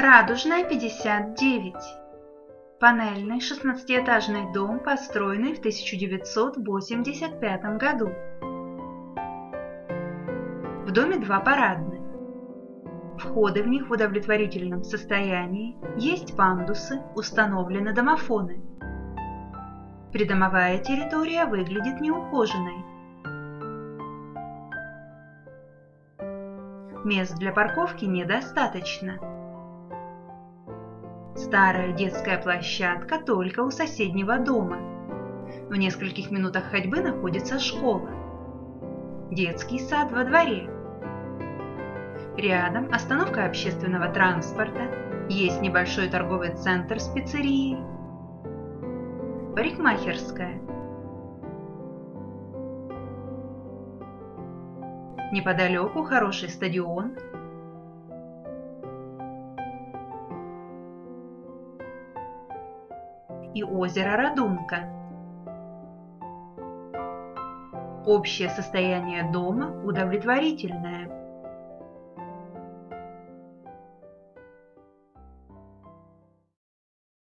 Радужная, 59. Панельный 16-этажный дом, построенный в 1985 году. В доме два парадных. Входы в них в удовлетворительном состоянии, есть пандусы, установлены домофоны. Придомовая территория выглядит неухоженной. Мест для парковки недостаточно. Старая детская площадка только у соседнего дома. В нескольких минутах ходьбы находится школа. Детский сад во дворе. Рядом остановка общественного транспорта. Есть небольшой торговый центр с пиццерией. Парикмахерская. Неподалеку хороший стадион. И озеро Радунка. Общее состояние дома удовлетворительное.